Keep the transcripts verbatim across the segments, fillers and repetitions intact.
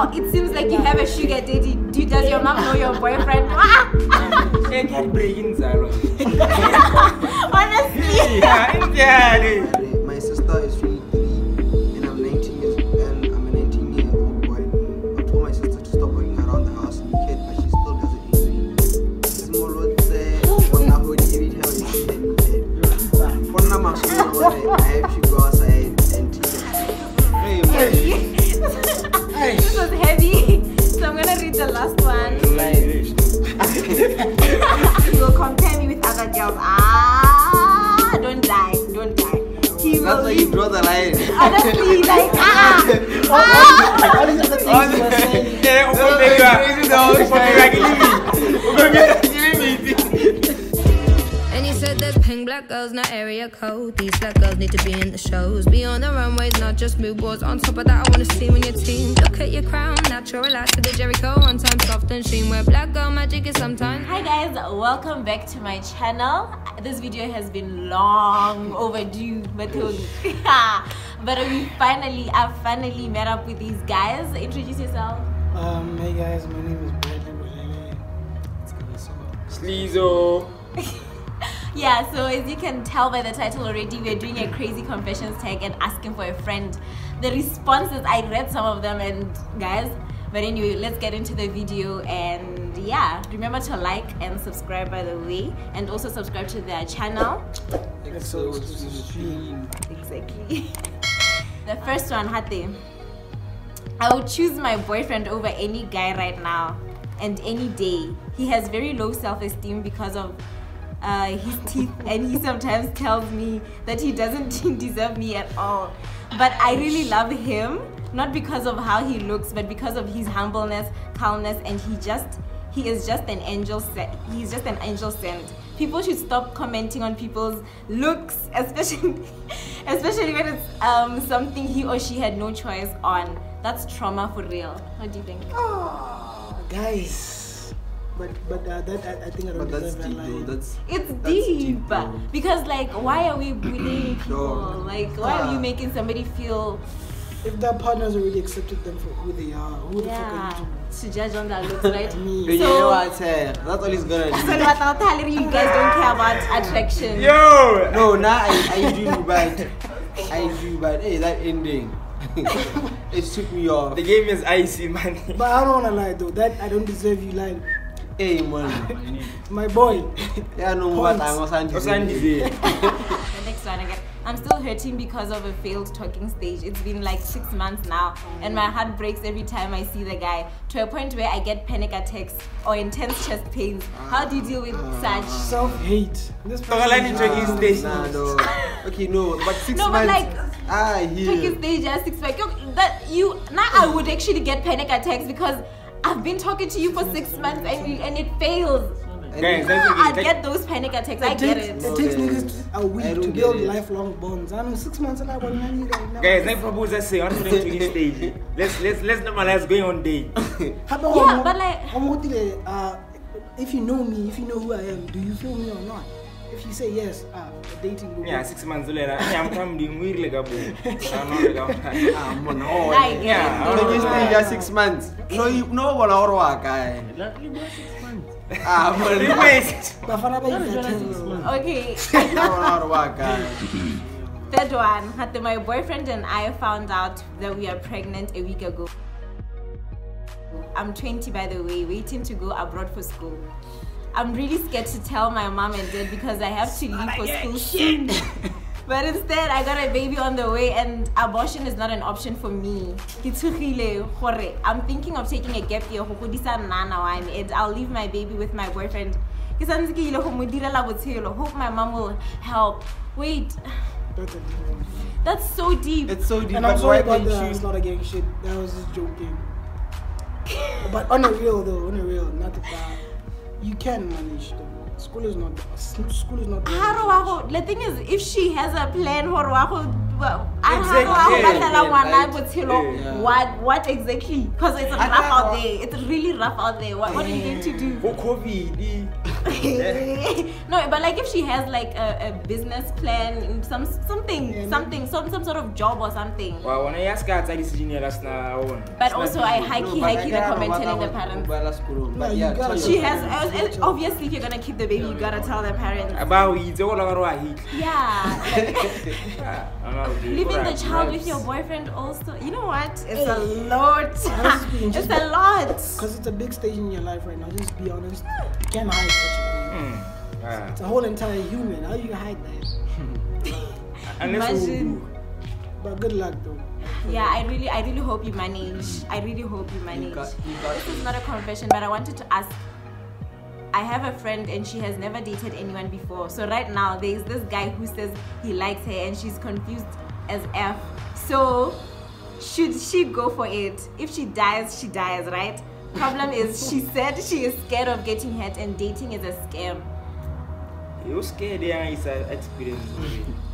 So it seems like you have a sugar daddy. Do, does your mom know your boyfriend? Honestly. Yeah, my sister is twenty-three and I'm nineteen years old, and I'm a nineteen year old boy. I told my sister to stop working around the house and kid, but she still doesn't do it. Small words there, one hour every time I see them dead. One hour I have to go outside and teach them. This was heavy, so I'm gonna read the last one. You will compare me with other girls. Ah, don't die, don't die. That's why you draw the line. Honestly, like, ah! Ah! All these other things you are saying. Yeah, open the door. And he said that pink black girls, not area code. These black girls need to be in the shows. Be on the runways, not just mood boards. On top of that, I want to see when your team. Look at your crown, natural light to the Jericho. On time, soft and sheen, where black girl magic is sometimes. Hi guys, welcome back to my channel. This video has been long overdue, but we finally, I've finally met up with these guys. Introduce yourself. Um, hey guys, my name is Bradley Brahe. It's gonna be so Sleezo. Yeah, so as you can tell by the title already, we're doing a crazy confessions tag and asking for a friend. The responses, I read some of them, and guys, but anyway, let's get into the video. And yeah, remember to like and subscribe, by the way, and also subscribe to their channel. Exactly. The first one, Hate. I would choose my boyfriend over any guy right now and any day. He has very low self-esteem because of uh, his teeth, and he sometimes tells me that he doesn't deserve me at all. But I really love him, not because of how he looks, but because of his humbleness, calmness, and he just He is just an angel sent. He's just an angel sent. People should stop commenting on people's looks, especially, especially when it's um, something he or she had no choice on. That's trauma for real. What do you think? Oh, guys, but but uh, that I, I think I don't. But that's deep, though. That's it's that's deep, deep because like, why are we bullying people? Like, why uh, are you making somebody feel? If their partners already accepted them for who they are, who yeah. the fuck are you? To judge on that looks, right? Me. You know what? That's all he's gonna do. So without Hillary, you guys don't care about attraction. Yo! No, nah, I, I do, but I do, but hey, that ending. It took me off. The game is icy, man. But I don't wanna lie though. That I don't deserve you lying. Hey, man. My boy. Yeah, no, but I'm Osandize. The next one again. I'm still hurting because of a failed talking stage. It's been like six months now, and my heart breaks every time I see the guy, to a point where I get panic attacks or intense chest pains. How do you deal with uh, such? Self-hate. This talking uh, stage. Nah, no. Okay, no, but six no, months. No, but like, ah, yeah. Talking stage, yeah, six months. That you now I would actually get panic attacks because I've been talking to you for six months and and it fails. Guys, ah, I get those panic attacks. I get it. It takes niggas a week to build lifelong bonds. I'm six months and I want money right now. Guys, I propose I say on the stage. Let's let's let's normalize going on date. Yeah, but like, uh, if you know me, if you know who I am, do you feel me or not? If you say yes, uh, dating will yeah, six months later, I'm coming weird like a boy. I'm not like I'm not. Like yeah, I'm just six months. No, you know what I work at. Ah, I'm the best. Okay. Third one. Had my boyfriend and I found out that we are pregnant a week ago. I'm twenty, by the way, waiting to go abroad for school. I'm really scared to tell my mom and dad because I have to leave for school soon. But instead, I got a baby on the way, and abortion is not an option for me. I'm thinking of taking a gap year, and I'll leave my baby with my boyfriend. Hope my mom will help. Wait. That's so deep. It's so deep. And I'm sorry about that. She's not a gang shit. I was just joking. But on a real though, on a real, not a bad. You can manage though. School is not. School is not. The thing is, if she has a plan, Exactly. Yeah. What what exactly? Because it's rough out there. It's really rough out there. What, what are you going to do? For COVID. No, but like if she has like a, a business plan, some something, yeah, something, some some sort of job or something. Well, when I ask her, I decision last now. But also, I highly, highly recommend telling the parents. No, yeah, she has. Obviously, if you're gonna keep the baby, you gotta tell the parents. About it, all yeah. Leaving the child with your boyfriend also, you know what? It's a lot. It's a lot. Because it's a big stage in your life right now. Just be honest. You can't hide such a thing. It's a whole entire human. How do you hide that? Imagine. But good luck though. Yeah, I really, I really hope you manage. I really hope you manage. You got, you got this is not a confession, but I wanted to ask. I have a friend and she has never dated anyone before. So right now there is this guy who says he likes her and she's confused as F. So should she go for it? If she dies, she dies, right? Problem is she said she is scared of getting hurt and dating is a scam. You're scared, yeah, it's an experience.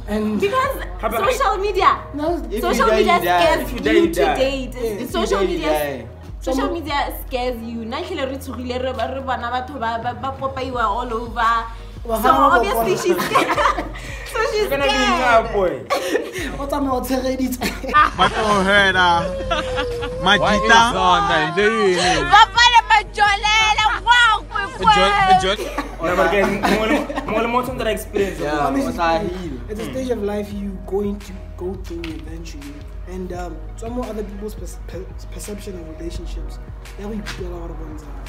And because social media, no, social media scares you to date. Social media. Social media scares you. All over. So obviously she's scared. So she's scared. What am I already? My my Wow, it's a stage of life you're going to go through eventually. And um, some other people's per perception of relationships, that we feel a lot of ones are.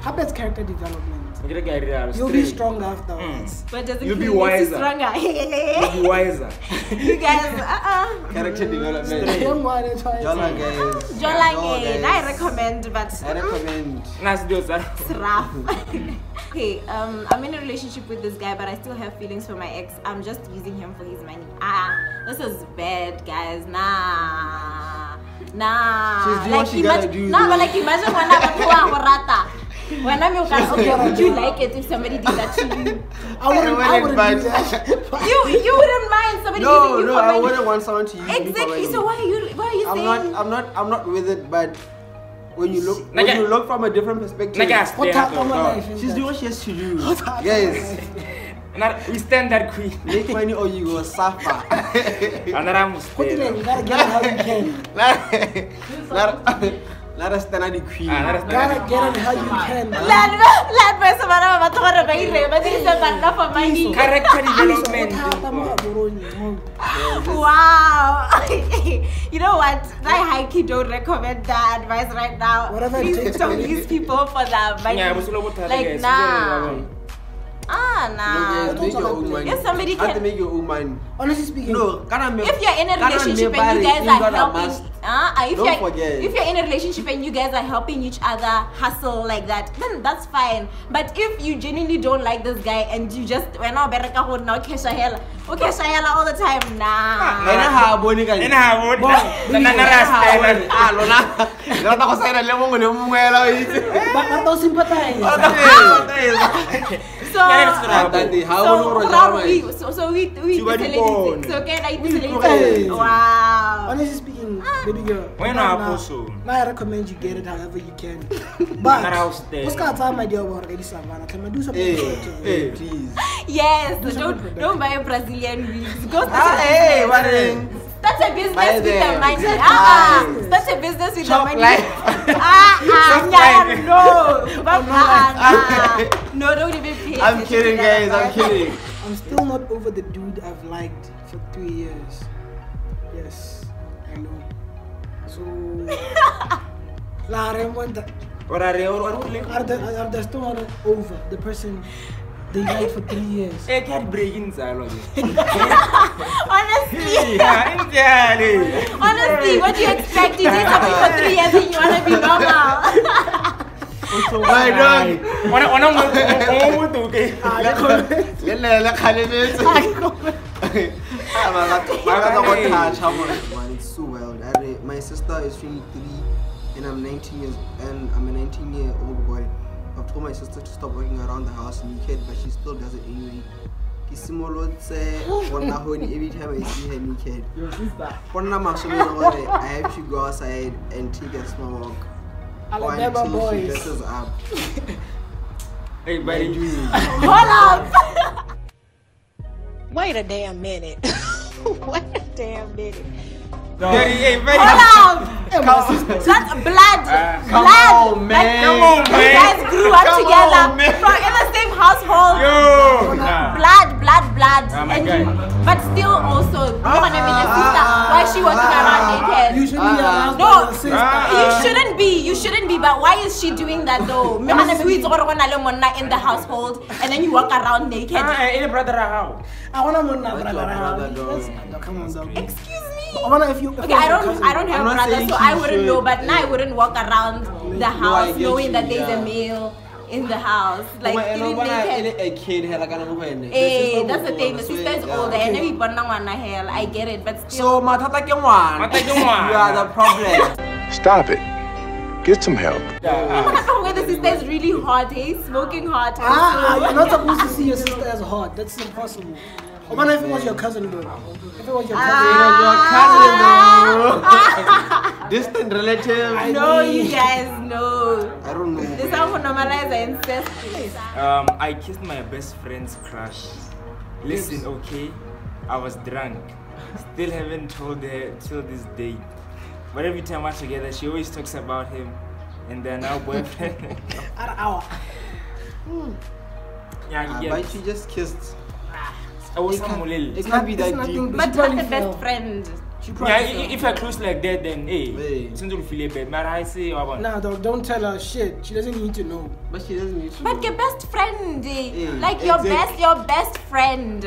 How about character development? You'll be stronger afterwards. Mm. But doesn't you'll be wiser. You'll be wiser. You guys, uh-uh. Character development. I don't want to try it. You're like it. I recommend, but... I recommend. Nice deal, sir. It's rough. Okay, um, I'm in a relationship with this guy, but I still have feelings for my ex. I'm just using him for his money. Ah, this is bad, guys. Nah. Nah. She's doing like, what she gotta do. Nah, but like imagine when I'm a rata. When I'm your guy, okay, would you like it if somebody did that to you? I wouldn't, I wouldn't mind. You, you wouldn't mind somebody no, using you no, for money. No, no, I wouldn't want someone to use exactly. me for money. Exactly. So why are you, why are you I'm saying? Not, I'm not, I'm not with it. But when you look, when you look from a different perspective, what type of life? She's doing what she has to do. Yes. And we stand that quick. Make money or you will suffer. And I'm scared. You gotta get how you can. Let us stand on the queen. Gotta get on how you can. Let us stand on the queen. Let us stand on the queen. Character development. Wow. You know what? I highly don't recommend that advice right now. Please don't use people for that. Like, nah. Ah, nah. No, guys, make your own mind. If somebody can. You have to make your own mind. Honestly speaking. No, if you're in a relationship and you guys are helping. Uh, if, Don't you're, forget. if you're in a relationship and you guys are helping each other hustle like that, then that's fine. But if you genuinely don't like this guy and you just we're not better now Keshahela. Okay, Shahela all the time. Nah. Nah. So, so, so we we so can I delete? Wow. Honestly speaking, baby girl, when I also, I recommend you get it however you can. But what's going on, my dear? We're already savannah. Can I do something? Hey, please. Yes, don't don't buy a Brazilian wigs. Go to That's a business with the money. Ah, that's a business with the money. Ah, ah, no, but ah, no, don't even pay. I'm kidding, guys. I'm kidding. I'm still not over the dude I've liked for three years. Yes, I know. So, la remota. What are they? I'm still not over the person. They died for three years. It can't break inside. Honestly. Honestly, what do you expect? You did something for three years and you want to be normal. I don't. One of my own, okay. I It's so wild. My sister is twenty-three and I'm nineteen years and I'm a nineteen year old boy. I've told my sister to stop working around the house naked, but she still does it anyway. every time I see her naked. Your sister. I have to go outside and take a small walk. Or until boys. She dresses up. Hey, buddy. Hold up! Wait a damn minute. Wait a damn minute. No. Hey, hey, hold up! Come on. That's blood. Uh, come blood. On, man. Like, come on, man. You guys grew up come together on, from in the same household. Yo. Nah. Blood, blood, blood. Oh, and you, but still also, you want to be your sister. Why is she walking around naked? You shouldn't be around. No, you shouldn't be. You shouldn't be. But why is she doing that though? Me and sweet in the household, and then you walk around naked. I want a brother. Come on, excuse me. I wonder if you. Okay, I don't. I don't have a brother, so I wouldn't know. But now I wouldn't walk around the house knowing that there's a male in the house. Like, even a kid, like I don't know. Hey, that's the thing. My sister's older, and every born one hell. I get it, but still. So matata kengwan. Matata kengwan. You are the problem. Stop it. Get some help. Where the sister is really hot, hey, smoking hot. Ah, you're not supposed to see your sister as hot. That's impossible. I wonder if it was your cousin, bro. If it was your cousin, ah, you know, your cousin, bro. Distant relative. I know you guys know. I don't know. This is how we normalize our ancestors. Um, I kissed my best friend's crush. Listen, okay? I was drunk. Still haven't told her till this day. But every time we're together, she always talks about him. And they're now boyfriend. Yeah, yeah. But she just kissed. I was it can't, it can't be that deep. But not the best friend. Yeah, if you're close like that, then hey, Sindhu feel bad. But I say, no, don't tell her shit. She doesn't need to know. But she doesn't need to. But know. Your best friend, eh? Yeah. Like exactly. your best, your best friend.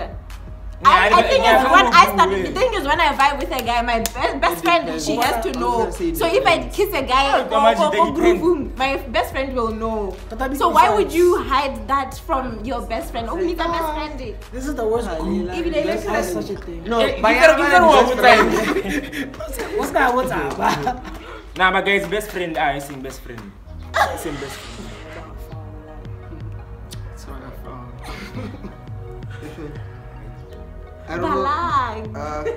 Yeah, I, I, I think yeah, it's when I start. The thing is when I vibe with a guy, my best best friend, she has to know. So if I kiss a guy, oh, boom, boom, my best friend will know. So why would you hide that from your best friend? Oh, meet my best friend. This is the worst. Even if that's such a thing. No, but what's that? What's that? Nah, my guy's best friend. I seen best friend. Same best friend. That's what I found. I don't, know, uh, I, I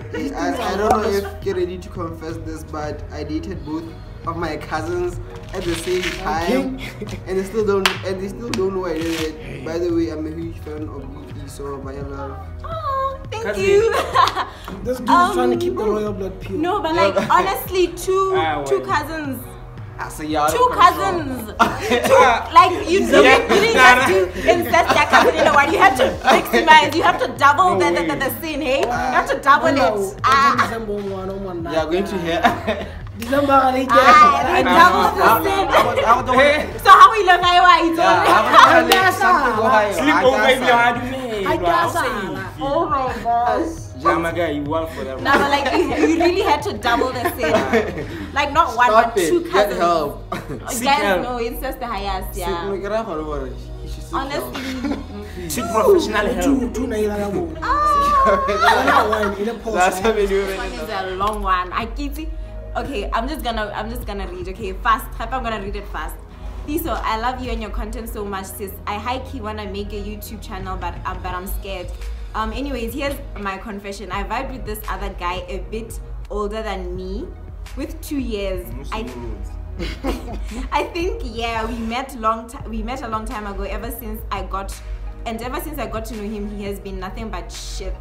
don't know if you're ready to confess this, but I dated both of my cousins at the same time, okay. and they still don't and they still don't know I did it. By the way, I'm a huge fan of you, so my love. Oh, thank Cousin. You. This dude um, is trying to keep the royal blood pure. No, but like honestly, two ah, well. two cousins. So two cousins, two, like you didn't, yeah. you didn't have to incest your cousin in a while. You have to maximize. You have to double no the, the, the the scene, hey? Uh, you have to double no, it. Ah, uh, you are going to hear. December later. I double the scene. So how we learn how it's all. Sleep over your head. Oh my gosh. Jama guy, you want for that? No, but like you, you really had to double the sin. Like not one, Stop but two it. Cousins. Get help. Guys, help. No, it's just the highest, yeah. Honestly, seek professional help. Two, two, ah, that's how we do it. This one is a long one. I keep it. Okay, I'm just gonna, I'm just gonna read. Okay, fast. Hope I'm gonna read it fast. Tiiso, I love you and your content so much, sis. I high key wanna make a YouTube channel, but uh, but I'm scared. Um, anyways, here's my confession. I vibed with this other guy a bit older than me, with two years. I, I think yeah, we met long time. We met a long time ago. Ever since I got, and ever since I got to know him, he has been nothing but shit.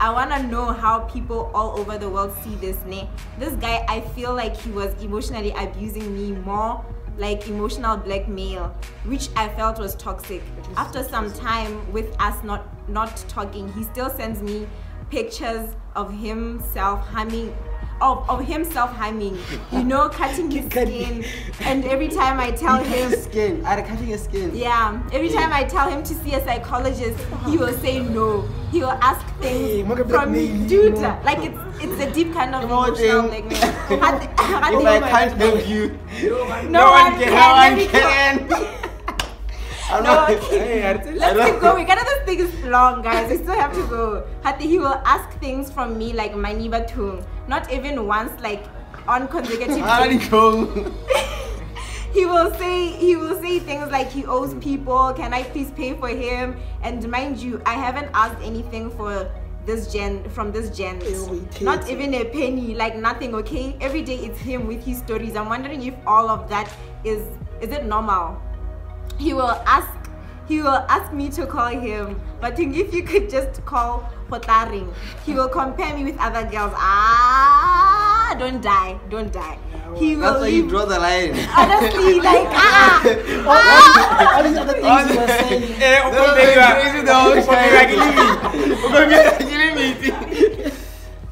I wanna know how people all over the world see this. Ne, this guy, I feel like he was emotionally abusing me more. Like emotional blackmail, which I felt was toxic. After some time with us not not talking, he still sends me pictures of himself humming, of, of himself humming, you know, cutting his skin. And every time I tell him skin, I cutting his skin. Yeah, every time I tell him to see a psychologist, he will say no. He will ask things from me, dude. Like it's it's a deep kind of emotional blackmail. If I can't help you, no one, no one can. One can. I'm no, not, okay. I, I, I, let's keep going. This thing is long, guys. We still have to go. Hati, he will ask things from me like my nibatung. Not even once, like on consecutive days. he will say he will say things like he owes people, can I please pay for him? And mind you, I haven't asked anything for this gen from this gent, not even a penny, like nothing. Okay, every day it's him with his stories. I'm wondering if all of that is is it normal. He will ask he will ask me to call him, but if you could just call Potaring. He will compare me with other girls. Ah, don't die, don't die. He will. That's why you draw the line. Honestly, like ah. All these other things you were saying.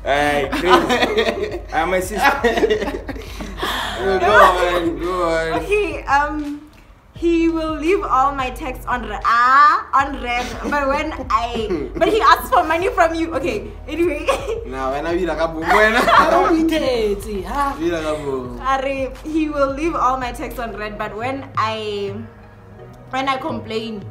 Eh, okay, I'm my sister. Go on, go on. Okay, um. He will leave all my texts on re ah on red, but when I but he asks for money from you. Okay, anyway. Now when I be like a boom, when I he will leave all my texts on red, but when I when I complain,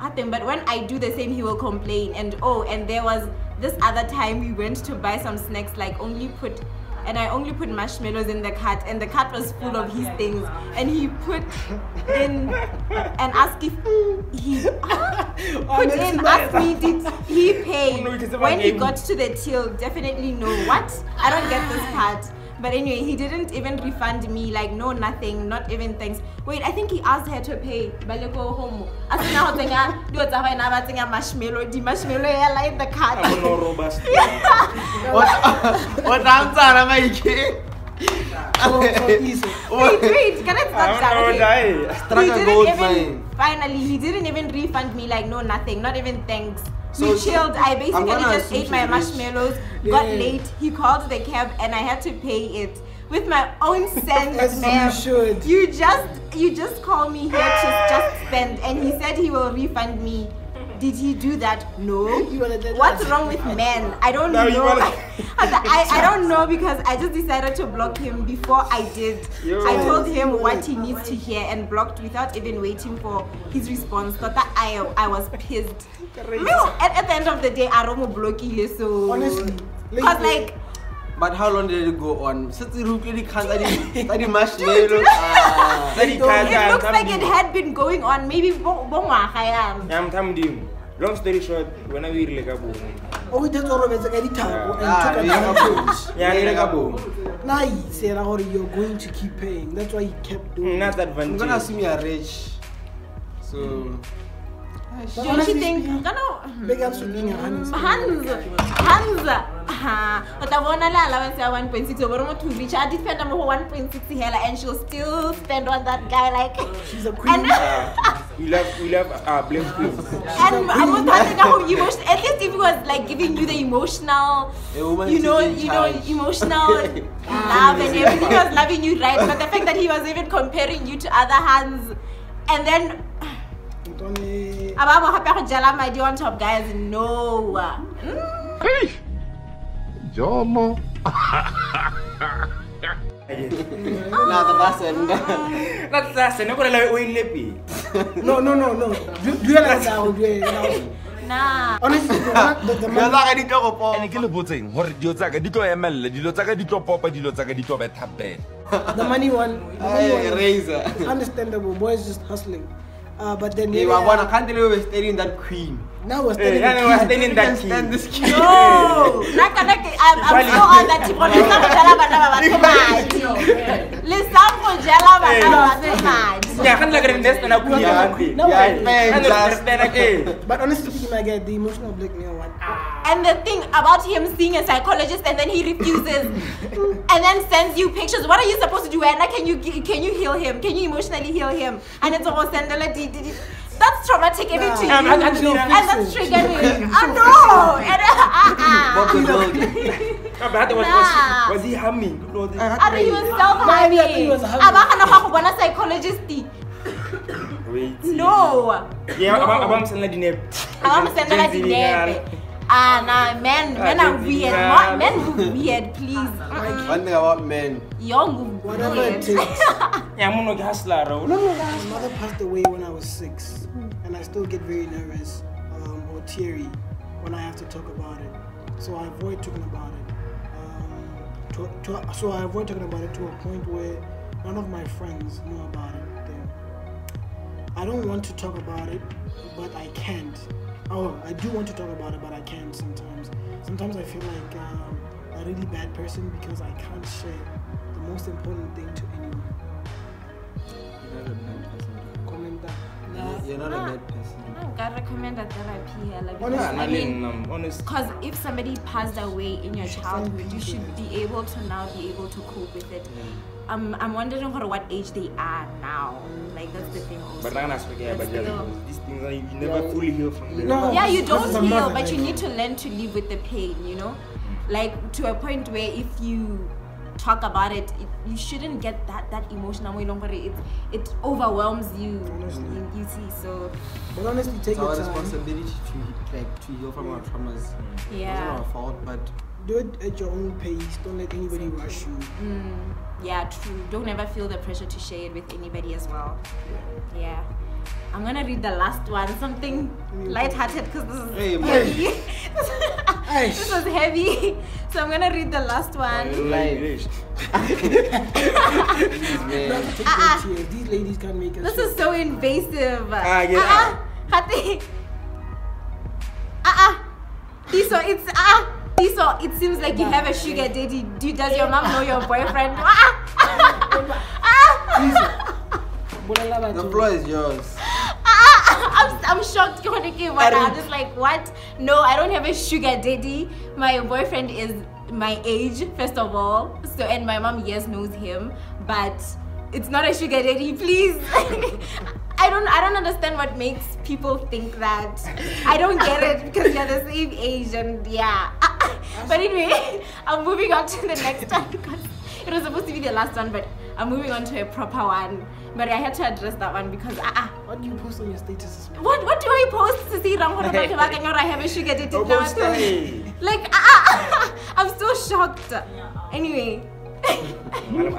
nothing. But when I do the same, he will complain. And oh, and there was this other time we went to buy some snacks. Like only put. And I only put marshmallows in the cart, and the cart was full of his things. And he put in and asked if he put in, asked me, did he pay? When he got to the till, definitely no. What? I don't get this part. But anyway, he didn't even refund me, like no nothing, not even thanks. Wait, I think he asked her to pay. Baleko homo. As now do a marshmallow, the marshmallow in the cart. What what answer am I getting? Wait, wait, can I stop that? He didn't even finally he didn't even refund me, like no nothing, not even thanks. So we chilled. I basically just ate my marshmallows, yeah. Got late, he called the cab and I had to pay it with my own cents, ma'am. You, you just you just call me here to just spend, and he said he will refund me. Did he do that? No. What's wrong with men? I don't no, know. I, I don't know, because I just decided to block him before I did. Yo. I told him what he needs to hear and blocked without even waiting for his response. But that I I was pissed. No, at, at the end of the day, I don't block him. So honestly, cause like. But how long did it go on? It looks like it had been going on. Maybe long story short, when I we like a boom. Oh, that's all of it. I did tabo and took a boom. Now he said, you're going to keep paying. That's why he kept doing. Not that advantage. I'm gonna assume you are rich. So. Don't you think? Hands. But I want allowance at one point six, so we're to reach. I did spend number one point six hella, and she'll still spend on that guy. Like, she's a queen. We love, we love, uh, blame queen. And I was having a emotional. At least if he was like giving you the emotional, you know, you know, emotional love and everything, he was loving you, right? But the fact that he was even comparing you to other hands, and then. About how jala my dear on top, guys. No. Mm. Jomo. No, no, no, no. Do, do you like that? Nah. Honestly, the the man. I did not go. And kill boating. Hor diotsaka di to M L, di lotsaka di to popa, di lotsaka di to beta bed. The money one. Razor. Understandable. Boys just hustling. Uh, but then they were one. I can't believe we were standing that queen. Now we're standing yeah, that queen. Now we're standing that queen. No, not connected. I'm so on that. Listen, Jala, but honestly, I get the emotional blackmail one. And the thing about him seeing a psychologist and then he refuses, and then sends you pictures. What are you supposed to do? Anna, can you can you heal him? Can you emotionally heal him? And it's almost send that's traumatic even nah, to you, and, and, and that's triggering. I know. Nah. Was he humming? I he was self-harming. I'm not a psychologist. No. Yeah, I'm sending I'm sending Ah, nah, men, men are weird. Not men who weird, please. One thing about men. Young, whatever it takes. Yeah, I'm not hustler. No, no, my mother passed away when I was six, and I still get very nervous um, or teary when I have to talk about it. So I avoid talking about it. Um, to, to, so I avoid talking about it to a point where None of my friends know about it. They, I don't want to talk about it, but I can't. Oh, I do want to talk about it, but I can't sometimes. Sometimes I feel like um, a really bad person because I can't share the most important thing to anyone. You're not a bad person. Comment that. No. You're not a bad person. No, God recommended therapy here. Like, honest, I mean, um, honest. Because if somebody passed away in your childhood, you should be able to now be able to cope with it. Yeah. Um, I'm wondering what age they are now. Like, that's the thing also. But I'm not speaking about these things. Are, you never fully heal from them. No. Yeah, you don't heal, but you need to learn to live with the pain, you know? Like, to a point where if you talk about it, it you shouldn't get that, that emotional. It, it overwhelms you, you, you see, so... But honestly, take your time. It's our responsibility to, like, to heal from our traumas. Yeah. It's not our fault, but... Do it at your own pace. Don't let anybody rush you. Mm. Yeah, true. Don't ever feel the pressure to share it with anybody as well. Yeah. Yeah. I'm gonna read the last one. Something lighthearted because this is hey, heavy. Hey. This is heavy. So I'm gonna read the last one. These ladies can't make us. This is so invasive. Ah, yeah. Ah, Hati. Ah, ah. Tiiso, it's ah. So it seems like you have a sugar daddy. Do, does your mom know your boyfriend? The floor is yours. I'm, I'm shocked. I'm just like, what? No, I don't have a sugar daddy. My boyfriend is my age, first of all. So, and my mom, yes, knows him, but it's not a sugar daddy, please. I don't I don't understand what makes people think that. I don't get it because you're the same age and yeah. But anyway, I'm moving on to the next one because it was supposed to be the last one, but I'm moving on to a proper one. But I had to address that one because ah uh, uh, what do you post on your statuses? What what do I post to see I have a sugar daddy now? Like ah uh, uh, I'm so shocked. Anyway. Yo!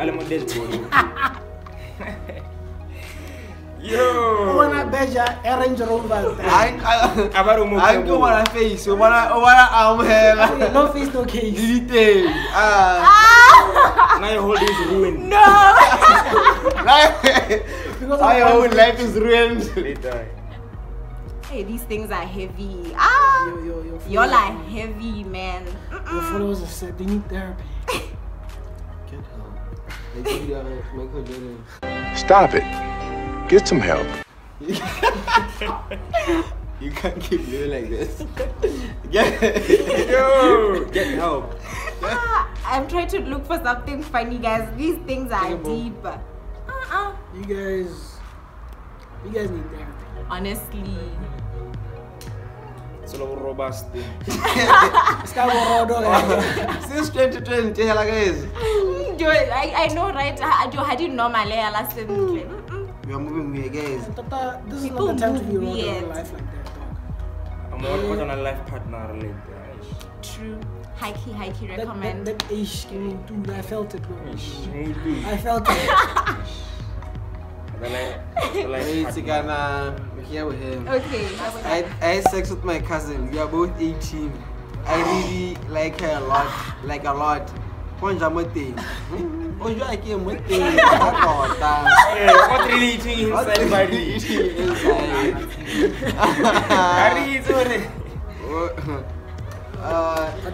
I don't want to face. I want to No face, no case. Delete. Ah! Now your whole day is ruined. No! Now your whole life is ruined. Hey, these things are heavy. Ah! Yo, yo, yo, Y'all are heavy, man. Your followers are sad. They need therapy. Get help. Stop it. Get some help. You can't keep living like this. Get, yo, get help. Ah, I'm trying to look for something funny, guys. These things are yeah, deep. Uh uh. You guys, you guys need therapy. Honestly. It's all robust. It's all robust. Since twenty twenty, guys. I I know, right? I did normal last time. We are moving weird, guys. Tata, this is people not the time to be around in life like that, dog. I'm not yeah. on a life partner later. True. Hikey, hikey, recommend. That, that, that ish came in, dude. I felt it, bro. I felt it. I'm here with him. Okay. I, I had sex with my cousin. We are both eighteen. I really like her a lot. Like a lot. Oh, you I came with me. What really eating inside my eating inside?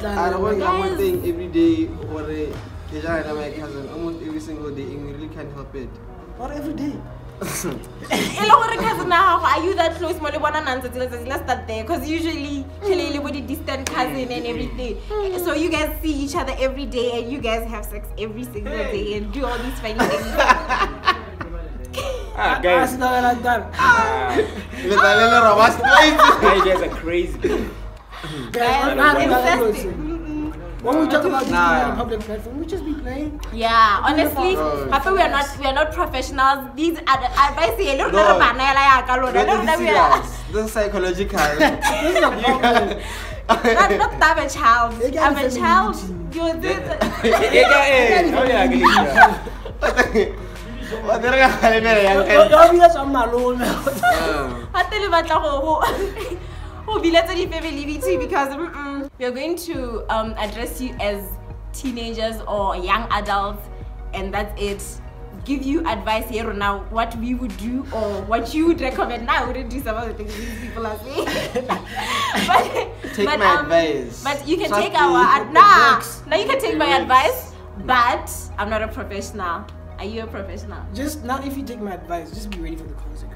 I don't want one thing every day or my cousin almost every single day, and we really can't help it. Or every day. Are you that close? Let's start there because usually everybody distant cousin and everything. So you guys see each other every day and you guys have sex every single day and do all these funny things. Ah, guys. You guys are crazy. When we talk about this nah. on a public platform, we just be playing. Yeah, honestly, Papa, we are not we are not professionals. These are the advice here. No, this is psychological. This is a problem. Not, not that I'm a child. I'm a child. You're this. Because we are going to um, address you as teenagers or young adults, and that's it. give you advice here now what we would do or what you would recommend. Now I wouldn't do some of the things these people are saying. but, take but, my um, advice. But you can Just take our ad nah. Now you can take my advice, but I'm not a professional. Are you a professional? Just now, if you take my advice, just be ready for the consequences.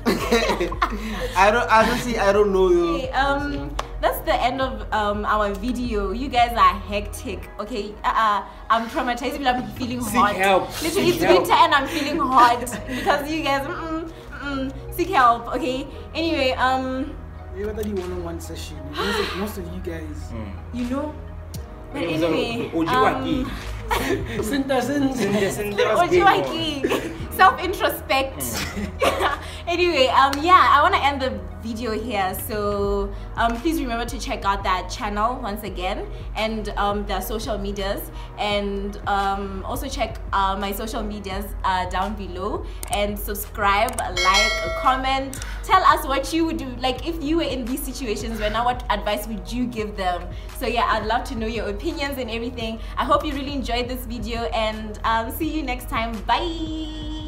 I don't. I don't see. I don't know you. Okay, um, that's the end of um our video. You guys are hectic. Okay. Uh, I'm traumatized. People are feeling hot. Seek help. Literally, it's winter and I'm feeling hot because you guys. Mm, mm, seek help. Okay. Anyway, um. We had a one-on-one session. Most of you guys. Mm. You know. But anyway, um. self-introspect. Anyway, um yeah, I want to end the video here, so um please remember to check out that channel once again, and um their social medias, and um also check uh, my social medias uh, down below, and subscribe, like, comment, tell us what you would do, like if you were in these situations right now, what advice would you give them? So yeah, I'd love to know your opinions and everything. I hope you really enjoyed this video, and um see you next time. Bye.